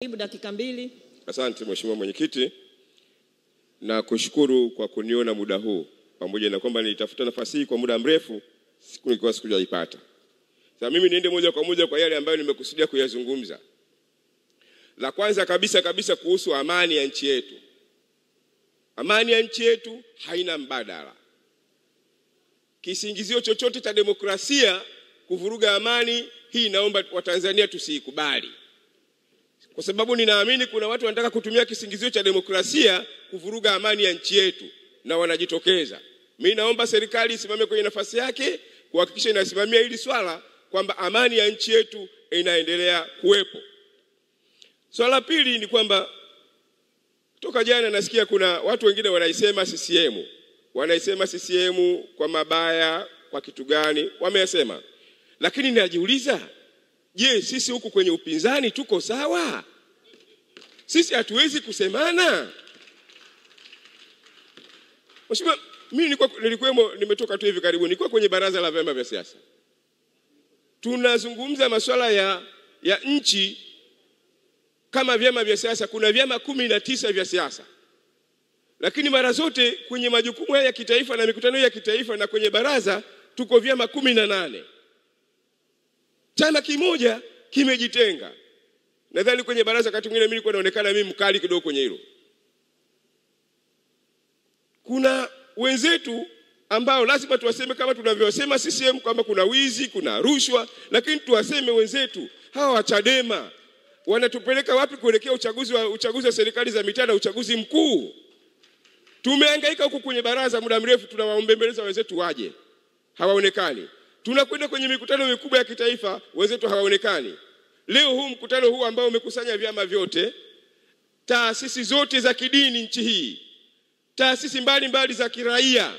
Karibu dakika mbili. Asante Mheshimiwa Mwenyekiti, na kushukuru kwa kuniona muda huu, pamoja na kwamba nilitafuta nafasi hii kwa muda mrefu, sikujaipata. Sasa mimi niende moja kwa moja kwa yale ambayo nimekusudia kuyazungumza. La kwanza kabisa kuhusu amani ya nchi yetu. Amani ya nchi yetu haina mbadala. Kisingizio chochote cha demokrasia kuvuruga amani hii, naomba Watanzania tusiikubali. Kwa sababu ninaamini kuna watu wanataka kutumia kisingizio cha demokrasia kuvuruga amani ya nchi yetu na wanajitokeza. Mimi naomba serikali isimame kwenye nafasi yake kuhakikisha inasimamia hili swala kwamba amani ya nchi yetu inaendelea kuwepo. Swala pili ni kwamba toka jana nasikia kuna watu wengine wanaisema CCM kwa mabaya, kwa kitu gani wameyasema. Lakini ninajiuliza, je, sisi huku kwenye upinzani tuko sawa? Sisi hatuwezi kusemana? Mheshimiwa, mimi nimetoka tu hivi karibu, nilikuwa kwenye baraza la vyama vya siasa. Tunazungumza masuala ya nchi kama vyama vya siasa. Kuna vyama 19 vya siasa. Lakini mara zote kwenye majukumu ya kitaifa na mikutano ya kitaifa na kwenye baraza tuko vyama 18. Chama kimoja kimejitenga. Nadhani kwenye baraza wakati mwingine mimi nilikuwa naonekana mimi mkali kidogo kwenye hilo. Kuna wenzetu ambao lazima tuwaseme kama tunavyosema CCM kwamba kuna wizi, kuna rushwa, lakini tuwaseme wenzetu hawa wa CHADEMA wanatupeleka wapi kuelekea uchaguzi wa serikali za mitaa na uchaguzi mkuu? Tumehangaika huku kwenye baraza muda mrefu, tunawaombembeleza wenzetu waje. Hawaonekani. Tunakwenda kwenye mikutano mikubwa ya kitaifa, wenzetu hawaonekani. Leo huu mkutano huu ambao umekusanya vyama vyote, taasisi zote za kidini nchi hii, taasisi mbalimbali za kiraia,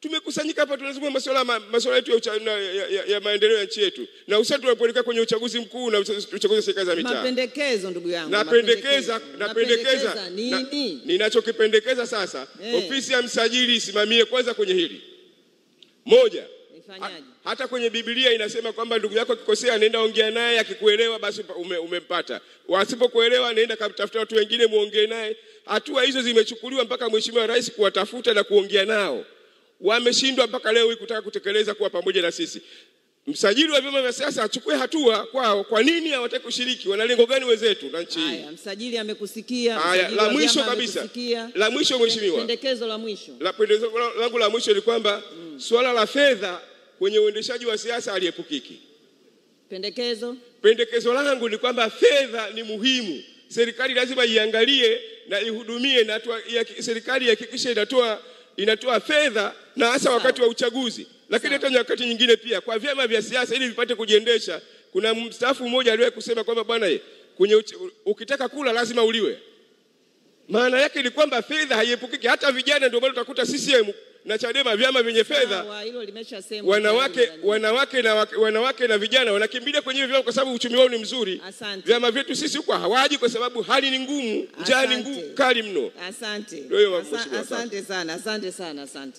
tumekusanyika hapa tunazungumza masuala yetu ya maendeleo ya nchi yetu. Na usatu tunapoelekea kwenye uchaguzi mkuu na uchaguzi wa serikali za mitaa. Mapendekezo ndugu yangu. Napendekeza nini? Ninachokipendekeza sasa, ofisi ya msajili isimamie kwanza kwenye hili. Moja, hata kwenye Biblia inasema kwamba ndugu yako akikosea nenda ongea naye, akikuelewa basi umempata. Wasipokuelewa nenda kutafuta watu wengine muongee naye. Hatua hizo zimechukuliwa mpaka Mheshimiwa Rais kuwatafuta na kuongea nao. Wameshindwa mpaka leo kutaka kutekeleza kuwa pamoja na sisi. Msajili wa vyama vya siasa achukue hatua kwao. Kwa nini hawataki kushiriki? Wana lengo gani wenzetu na nchi? Haya, msajili amekusikia. Haya, la mwisho kabisa. La mwisho Mheshimiwa. Pendekezo la mwisho. Pendekezo langu la mwisho ni kwamba swala la fedha kwenye uendeshaji wa siasa aliepukiki. Pendekezo langu ni kwamba fedha ni muhimu. Serikali lazima iangalie na ihudumie, na serikali ihakikishe inatoa fedha, na hasa wakati wa uchaguzi. Lakini hata nyakati nyingine pia kwa vyama vya siasa ili vipate kujiendesha. Kuna mstaafu mmoja aliwahi kusema kwamba bwana, ukitaka kula lazima uliwe. Maana yake ni kwamba fedha haiepukiki. Hata vijana ndio bado utakuta CCM na CHADEMA vyama vyenye fedha. Wanawake na vijana wanakimbilia kwenye vyama kwa sababu uchumi wao ni mzuri. Asante. Vyama vyetu sisi kwa hawaji kwa sababu hali ni ngumu, njaa ni ngumu, kali mno. Asante. Asante sana.